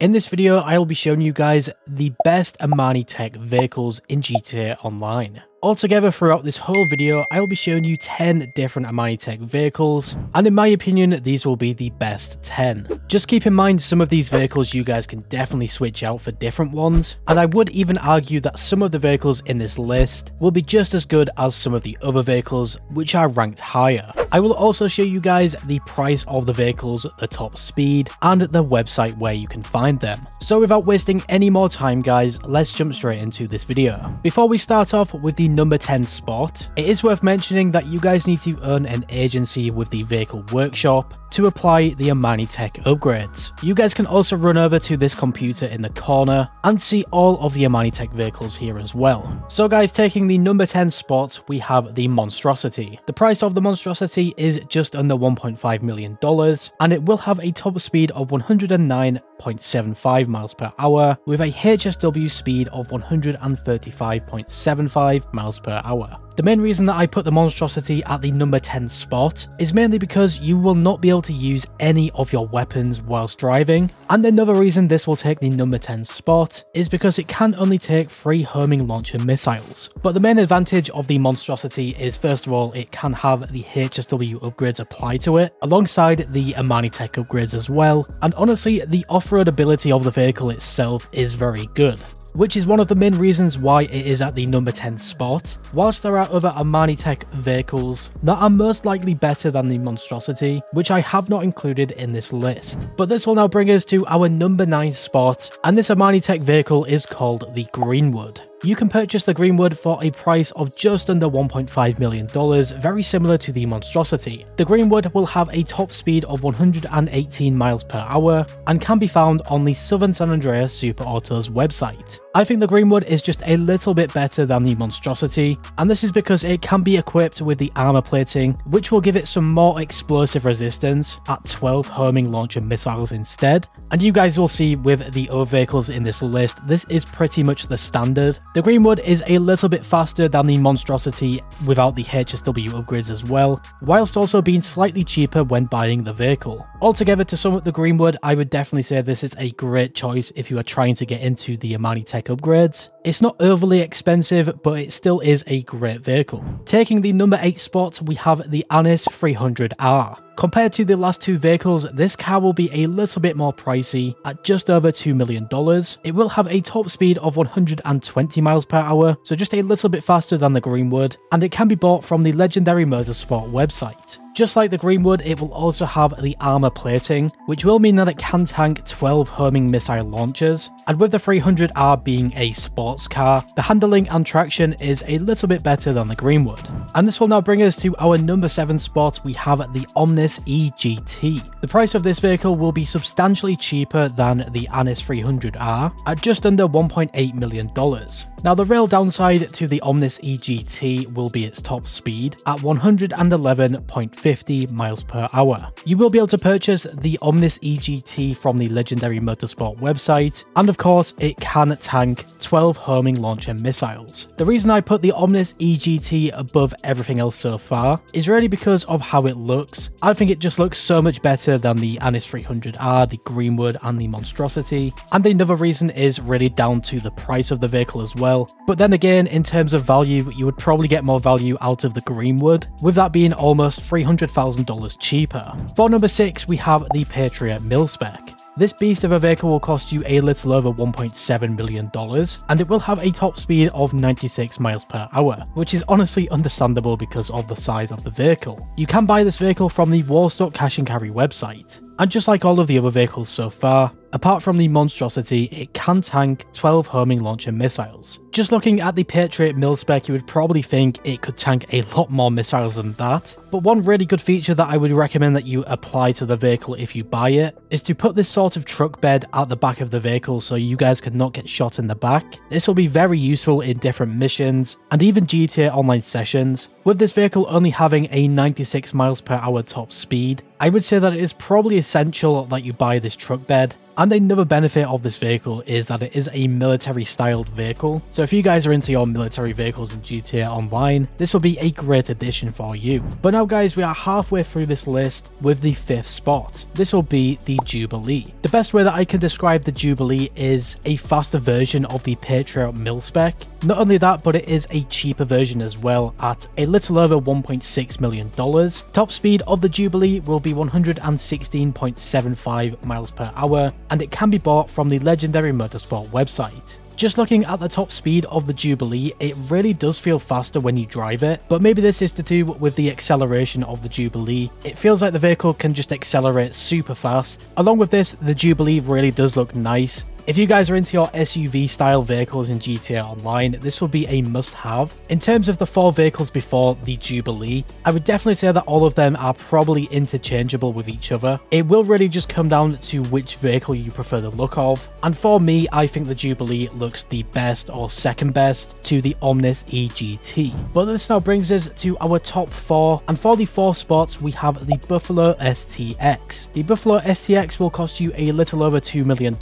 In this video, I will be showing you guys the best Imani Tech vehicles in GTA Online. Altogether throughout this whole video, I will be showing you 10 different Imani Tech vehicles, and in my opinion, these will be the best 10. Just keep in mind some of these vehicles you guys can definitely switch out for different ones, and I would even argue that some of the vehicles in this list will be just as good as some of the other vehicles which are ranked higher. I will also show you guys the price of the vehicles, the top speed, and the website where you can find them. So without wasting any more time guys, let's jump straight into this video. Before we start off with the number 10 spot, it is worth mentioning that you guys need to earn an agency with the vehicle workshop to apply the Imani Tech upgrades. You guys can also run over to this computer in the corner and see all of the Imani Tech vehicles here as well. So guys, taking the number 10 spot, we have the Monstrosity. The price of the Monstrosity is just under $1.5 million, and it will have a top speed of 109.75 miles per hour with a HSW speed of 135.75 miles per hour. The main reason that I put the Monstrosity at the number 10 spot is mainly because you will not be able to use any of your weapons whilst driving, and another reason this will take the number 10 spot is because it can only take 3 homing launcher missiles. But the main advantage of the Monstrosity is, first of all, it can have the HSW upgrades applied to it alongside the Imani Tech upgrades as well, and honestly the off-road ability of the vehicle itself is very good, which is one of the main reasons why it is at the number 10 spot. Whilst there are other Imani Tech vehicles that are most likely better than the Monstrosity, which I have not included in this list. But this will now bring us to our number 9 spot, and this Imani Tech vehicle is called the Greenwood. You can purchase the Greenwood for a price of just under $1.5 million, very similar to the Monstrosity. The Greenwood will have a top speed of 118 miles per hour and can be found on the Southern San Andreas Super Autos website. I think the Greenwood is just a little bit better than the Monstrosity, and this is because it can be equipped with the armor plating, which will give it some more explosive resistance at 12 homing launcher missiles instead. And you guys will see with the other vehicles in this list, this is pretty much the standard. The Greenwood is a little bit faster than the Monstrosity without the HSW upgrades as well, whilst also being slightly cheaper when buying the vehicle. Altogether, to sum up the Greenwood, I would definitely say this is a great choice if you are trying to get into the Imani Tech upgrades. It's not overly expensive, but it still is a great vehicle. Taking the number 8 spot, we have the Annis 300R. Compared to the last 2 vehicles, this car will be a little bit more pricey at just over $2 million. It will have a top speed of 120 miles per hour, so just a little bit faster than the Greenwood, and it can be bought from the Legendary Motorsport website. Just like the Greenwood, it will also have the armor plating, which will mean that it can tank 12 homing missile launchers, and with the 300R being a sports car, the handling and traction is a little bit better than the Greenwood. And this will now bring us to our number 7 spot, we have the Omnis EGT. The price of this vehicle will be substantially cheaper than the Annis 300R, at just under $1.8 million. Now the real downside to the Omnis EGT will be its top speed at 111.50 miles per hour. You will be able to purchase the Omnis EGT from the Legendary Motorsport website, and of course it can tank 12 homing launcher missiles. The reason I put the Omnis EGT above everything else so far is really because of how it looks. I think it just looks so much better than the Annis 300R, the Greenwood and the Monstrosity, and another reason is really down to the price of the vehicle as well. But then again, in terms of value, you would probably get more value out of the Greenwood, with that being almost $300,000 cheaper. For number 6, we have the Patriot Mil-Spec. This beast of a vehicle will cost you a little over $1.7 million, and it will have a top speed of 96 miles per hour, which is honestly understandable because of the size of the vehicle. You can buy this vehicle from the Warstock Cash and Carry website. And just like all of the other vehicles so far, apart from the Monstrosity, it can tank 12 homing launcher missiles. Just looking at the Patriot Mil-Spec, you would probably think it could tank a lot more missiles than that, but one really good feature that I would recommend that you apply to the vehicle if you buy it is to put this sort of truck bed at the back of the vehicle so you guys cannot get shot in the back. This will be very useful in different missions and even GTA Online sessions. With this vehicle only having a 96 miles per hour top speed, I would say that it is probably essential that you buy this truck bed, And another benefit of this vehicle is that it is a military styled vehicle, so if you guys are into your military vehicles in GTA Online, this will be a great addition for you. But now guys, we are halfway through this list with the 5th spot. This will be the Jubilee. The best way that I can describe the Jubilee is a faster version of the Patriot Mil-Spec. Not only that, but it is a cheaper version as well at a little over $1.6 million. Top speed of the Jubilee will be 116.75 miles per hour, and it can be bought from the Legendary Motorsport website. Just looking at the top speed of the Jubilee, it really does feel faster when you drive it, but maybe this is to do with the acceleration of the Jubilee. It feels like the vehicle can just accelerate super fast. Along with this, the Jubilee really does look nice. If you guys are into your SUV style vehicles in GTA Online, this will be a must have. In terms of the 4 vehicles before the Jubilee, I would definitely say that all of them are probably interchangeable with each other. It will really just come down to which vehicle you prefer the look of. And for me, I think the Jubilee looks the best or second best to the Omnis EGT. But this now brings us to our top 4. And for the 4 spots, we have the Buffalo STX. The Buffalo STX will cost you a little over $2 million.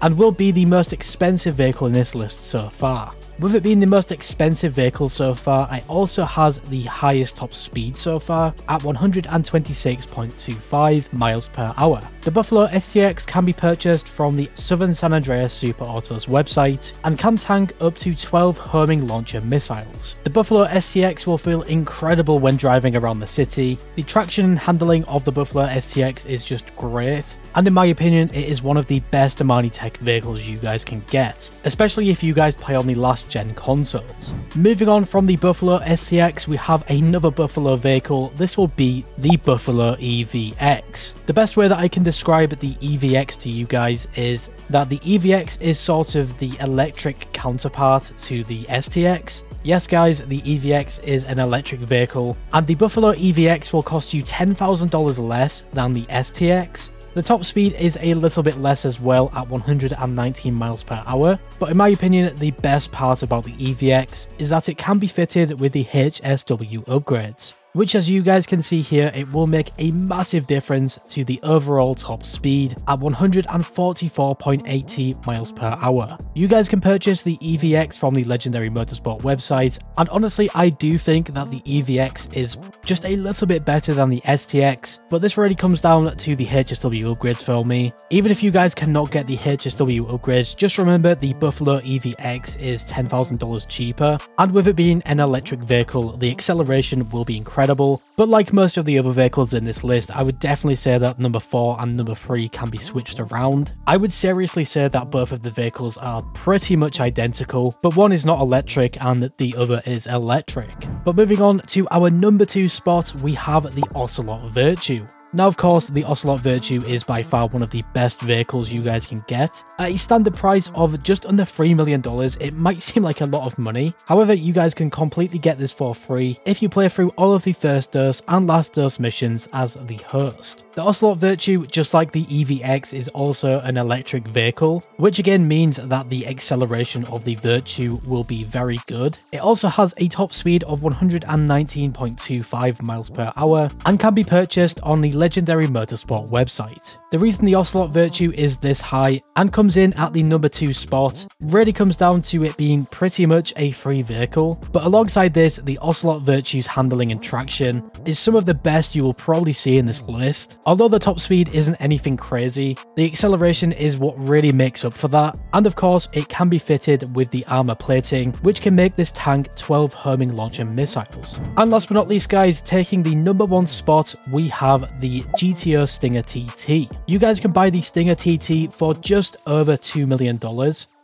And will be the most expensive vehicle in this list so far. With it being the most expensive vehicle so far, it also has the highest top speed so far at 126.25 miles per hour. The Buffalo STX can be purchased from the Southern San Andreas Super Autos website and can tank up to 12 homing launcher missiles. The Buffalo STX will feel incredible when driving around the city. The traction and handling of the Buffalo STX is just great, and in my opinion, it is one of the best Imani Tech vehicles you guys can get, especially if you guys play on the last gen consoles. Moving on from the Buffalo STX, we have another Buffalo vehicle. This will be the Buffalo EVX. The best way that I can describe the EVX to you guys is that the EVX is sort of the electric counterpart to the STX. Yes guys, the EVX is an electric vehicle, and the Buffalo EVX will cost you $10,000 less than the STX. The top speed is a little bit less as well at 119 miles per hour, but in my opinion, the best part about the EVX is that it can be fitted with the HSW upgrades, which as you guys can see here, it will make a massive difference to the overall top speed at 144.80 miles per hour. You guys can purchase the EVX from the Legendary Motorsport website, and honestly, I do think that the EVX is just a little bit better than the STX, but this really comes down to the HSW upgrades for me. Even if you guys cannot get the HSW upgrades, just remember the Buffalo EVX is $10,000 cheaper, and with it being an electric vehicle, the acceleration will be incredible. But like most of the other vehicles in this list, I would definitely say that number 4 and number 3 can be switched around. I would seriously say that both of the vehicles are pretty much identical, but one is not electric and the other is electric. But moving on to our number 2 spot, we have the Ocelot Virtue. Now of course, the Ocelot Virtue is by far one of the best vehicles you guys can get. At a standard price of just under $3 million, it might seem like a lot of money. However, you guys can completely get this for free if you play through all of the first dose and last dose missions as the host. The Ocelot Virtue, just like the EVX, is also an electric vehicle, which again means that the acceleration of the Virtue will be very good. It also has a top speed of 119.25 miles per hour and can be purchased on the Legendary Motorsport website. The reason the Ocelot Virtue is this high and comes in at the number 2 spot really comes down to it being pretty much a free vehicle, but alongside this, the Ocelot Virtue's handling and traction is some of the best you will probably see in this list. Although the top speed isn't anything crazy, the acceleration is what really makes up for that, and of course it can be fitted with the armor plating, which can make this tank 12 homing launcher missiles. And last but not least guys, taking the number 1 spot, we have the GTO Stinger TT. You guys can buy the Stinger TT for just over $2 million,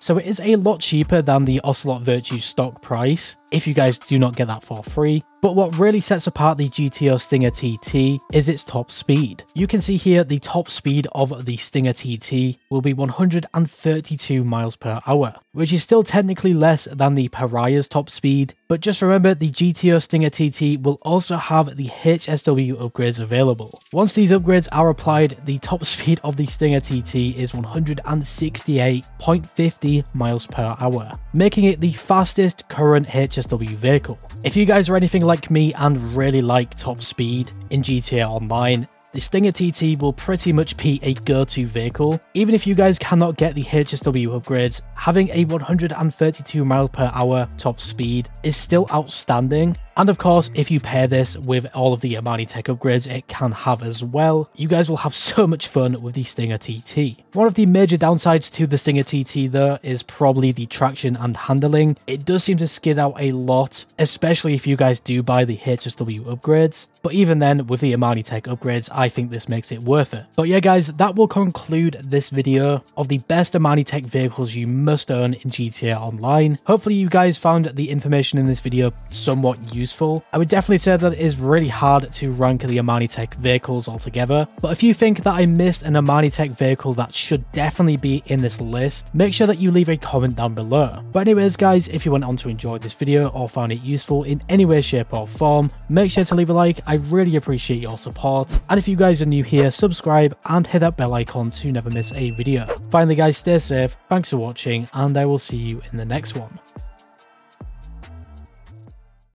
so it is a lot cheaper than the Ocelot Virtue stock price, if you guys do not get that for free. But what really sets apart the GTO Stinger TT is its top speed. You can see here the top speed of the Stinger TT will be 132 miles per hour, which is still technically less than the Pariah's top speed. But just remember, the GTO Stinger TT will also have the HSW upgrades available. Once these upgrades are applied, the top speed of the Stinger TT is 168.50 miles per hour, making it the fastest current HSW vehicle. If you guys are anything like me and really like top speed in GTA Online, the Stinger TT will pretty much be a go-to vehicle. Even if you guys cannot get the HSW upgrades, having a 132 mph top speed is still outstanding. And of course, if you pair this with all of the Imani Tech upgrades it can have as well, you guys will have so much fun with the Stinger TT. One of the major downsides to the Stinger TT though is probably the traction and handling. It does seem to skid out a lot, especially if you guys do buy the HSW upgrades. But even then, with the Imani Tech upgrades, I think this makes it worth it. But yeah guys, that will conclude this video of the best Imani Tech vehicles you must own in GTA Online. Hopefully you guys found the information in this video somewhat useful. I would definitely say that it is really hard to rank the Imani Tech vehicles altogether, but if you think that I missed an Imani Tech vehicle that should definitely be in this list, make sure that you leave a comment down below. But anyways guys, if you went on to enjoy this video or found it useful in any way, shape or form, make sure to leave a like. I really appreciate your support, and if you guys are new here, subscribe and hit that bell icon to never miss a video. Finally guys, stay safe, thanks for watching, and I will see you in the next one.